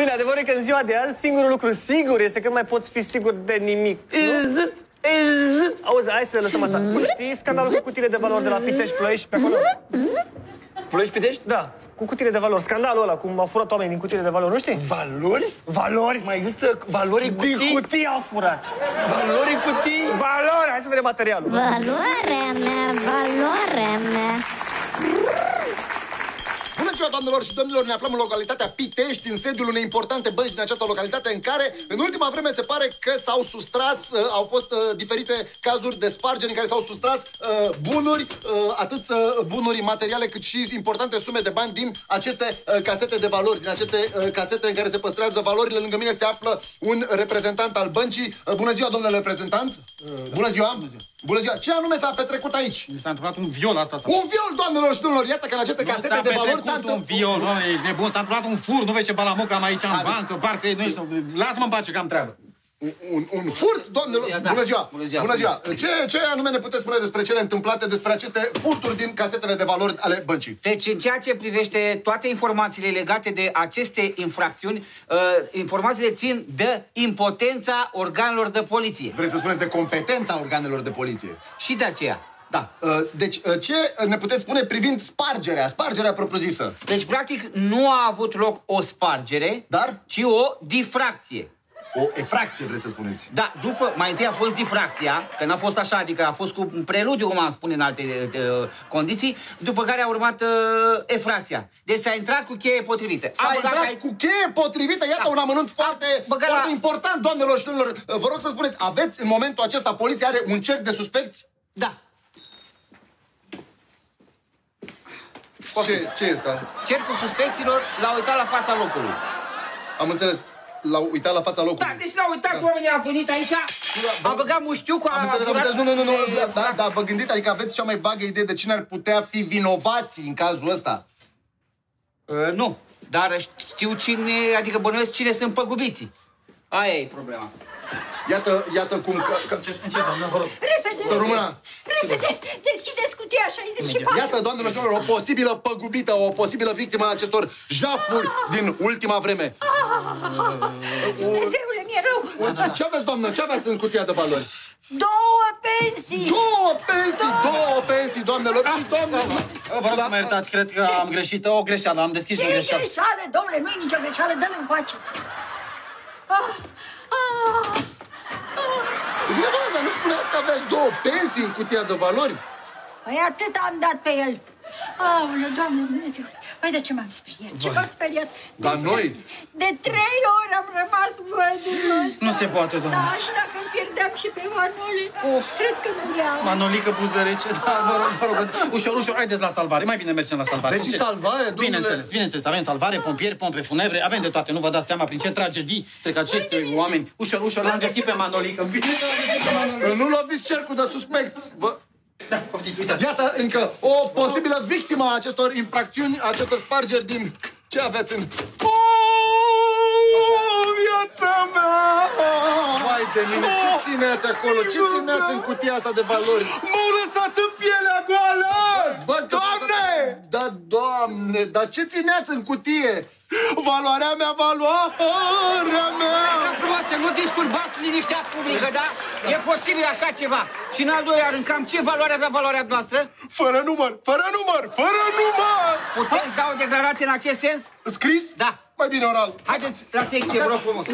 Bine, adevărul e că în ziua de azi singurul lucru sigur este că nu mai poți fi sigur de nimic. Auzi, hai să lăsăm asta. Știi scandalul cu cutiile de valori de la Pitești, Ploiești, pe acolo? Ploiești, Pitești? Da, cu cutiile de valori. Scandalul ăla, cum au furat oamenii din cutiile de valori, nu știi? Valori? Valori? Mai există valori în cutii? Din cutii au furat. Valori în cutii? Valori! Hai să vedem materialul. Valoarea mea, valoarea mea. Bună ziua, doamnelor și domnilor, ne aflăm în localitatea Pitești, în sediul unei importante bănci din această localitate, în care, în ultima vreme, se pare că s-au sustras, au fost diferite cazuri de spargeri în care s-au sustras bunuri, atât bunuri materiale, cât și importante sume de bani din aceste casete de valori, din aceste casete în care se păstrează valorile. Lângă mine se află un reprezentant al băncii. Bună ziua, domnule reprezentant! Bună ziua! Bună ziua! Bună ziua! Ce anume s-a petrecut aici? Mi s-a întâmplat un viol asta. Un viol, doamnelor și domnilor! Iată că în aceste casete de valori s-a întâmplat... un viol, doamne, ești nebun, s-a întâmplat un fur, nu vezi ce balamuc am aici în bancă, parcă nu ești... Lasă-mă în pace, că am treabă. Un furt, doamnelor? Bună ziua! Bună ziua! Ce anume ne puteți spune despre cele întâmplate, despre aceste furturi din casetele de valori ale băncii? Deci, în ceea ce privește toate informațiile legate de aceste infracțiuni, informațiile țin de impotența organelor de poliție. Vreți să spuneți de competența organelor de poliție? Și de aceea. Da. Deci, ce ne puteți spune privind spargerea? Spargerea propriu-zisă. Deci, practic, nu a avut loc o spargere, dar ci o difracție. O efracție, vreți să spuneți? Da, după, mai întâi a fost difracția, că n-a fost așa, adică a fost cu un preludiu, cum am spune, în alte condiții, după care a urmat efracția. Deci s-a intrat cu cheie potrivită. S-a intrat cu cheie potrivită? Iată un amănunt foarte important, doamnelor și domnilor. Vă rog să spuneți, aveți în momentul acesta, poliția are un cerc de suspecți? Da. Ce este asta? Cercul suspecților l-a uitat la fața locului. Am înțeles. L-au uitat la fața locului. Da, deci l-au uitat, oamenii au venit aici, au băgat muștiucul, a furat... Nu, da, vă gândiți, adică aveți cea mai vagă idee de cine ar putea fi vinovații în cazul ăsta? Nu, dar știu cine, adică bănuiesc cine sunt păgubiții. Aia e problema. Iată cum... Încet, doamnă, vă rog. Să rămână. Repede, deschideți cutia 64. Iată, doamnelor și domnilor, o posibilă păgubită, o posibilă victimă a acestor jafuri din ultima vreme. Dumnezeule, mi-e rău. Ce aveți, doamnă? Ce aveți în cutia de valori? Două pensii! Două pensii, doamnelor și domnilor! Vă rog să mă iertați, cred că am greșit. O greșeală, am deschis o greșeală. Ce greșeală, domnule? Nu e nicio greșeală, dă-l în pace. Dar nu spuneați că aveați două pensii în cutia de valori? Păi atât am dat pe el. Aoleu, Doamne Dumnezeule, păi de ce m-am speriat? Ce m-am speriat? Dar noi? De 3 ori am rămas bădură. Nu se poate, Doamne. Da, și dacă îl pierdeam și pe Manoli, cred că muream. Manolică buzărece, da, vă rog, ușor, haideți la salvare, mai bine mergem la salvare. Deci salvare, Doamne? Bineînțeles, avem salvare, pompieri, pompe funevre, avem de toate, nu vă dați seama prin ce tragedii trec acești oameni. Ușor, l-am găsit pe Manolică. Bine că l-am găsit pe Manolică. Nu loviți cercul de suspecți. Da, poftiți, uitați. Iată încă o posibilă victimă a acestor infracțiuni, a acestor spargeri din... Ce aveți în... viața mea! Vai de mine, ce țineați acolo? Ce țineați în cutia asta de valori? M-au lăsat în pielea goală! Doamne! Da, Doamne, dar ce țineați în cutie? Valoarea mea, valoarea mea! Vreau frumos să nu disturbați liniștea publică, da? E posibil așa ceva. Și în al doilea rând, cam ce valoare avea valoarea noastră? Fără număr! Puteți da o declarație în acest sens? Scris? Da. Mai bine oral. Haideți la secție, vă rog frumos. Cu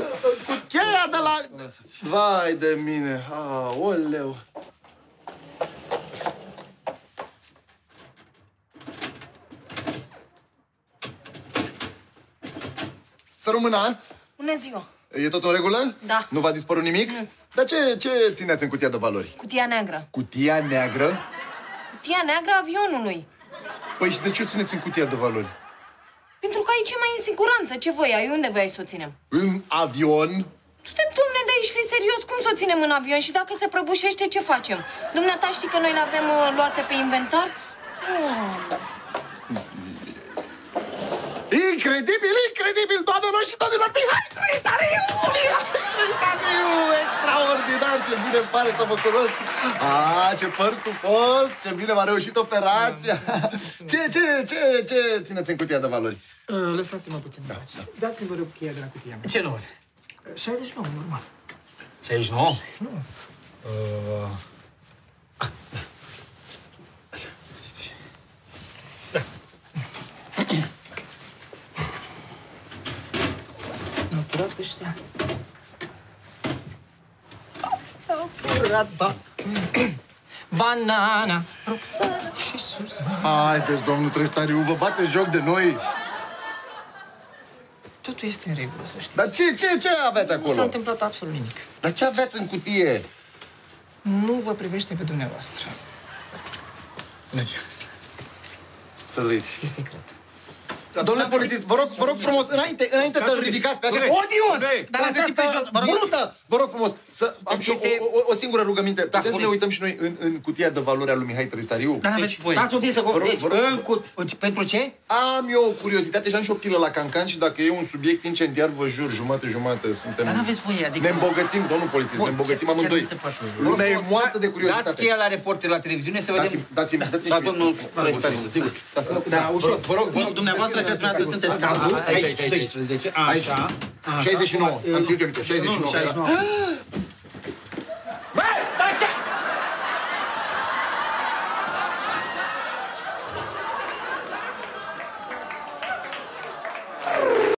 cheia de la... Vai de mine, aoleu. Să rămână. Bună ziua. E tot în regulă? Da. Nu v-a dispărut nimic? Nu. Dar ce țineți în cutia de valori? Cutia neagră. Cutia neagră? Cutia neagră avionului. Păi și de ce o țineți în cutia de valori? Pentru că aici e mai în siguranță. Ce voi ai? Unde voi ai să o ținem? În avion? Du-te, domne, de aici, fii serios. Cum să o ținem în avion? Și dacă se prăbușește, ce facem? Dumneata știi că noi le avem luate pe inventar? Incredibil, doamnelor și domnilor! Mihai Traistariu! Extraordinar! ce bine pare să vă cunosc. A, ce păr stufos, ce bine v-a reușit operația. Ce țineți în cutia de valori? Lăsați-mă puțin. Dați-mi, vă rog, cheia de la cutia mea. Ce număr? 69, normal. 69? 69. Așa, văziți. Da. Au curat ăștia. Au curat Banana, Roxana și Susana. Haideți, domnul Traistariu, vă bateți joc de noi. Totul este în regulă, să știți. Dar ce aveți acolo? Nu s-a întâmplat absolut nimic. Dar ce aveți în cutie? Nu vă privește pe dumneavoastră. Să trăiți. E secret. Domnule polițist, vă rog frumos, înainte să-l ridicați pe acest odios! Dar l-am găsit pe jos, brută! Vă rog frumos, să am și o singură rugăminte. Putem să ne uităm și noi în cutia de valori a lui Mihai Traistariu? Dar aveți voi. Stați să pentru ce? Am eu o curiozitate și am și o pilă la cancan și dacă e un subiect incendiar, vă jur, jumate-jumate suntem... Dar n-aveți voie, adică... Ne îmbogățim, domnul polițist, ne îmbogățim amândoi. Lumea e moartă de curiozitate. Dați cheia la reporter la televiziune să vedem... Dați-mi că spunea să sunteți cadru. Aici, 12, așa. 69, am ținut eu minte, 69.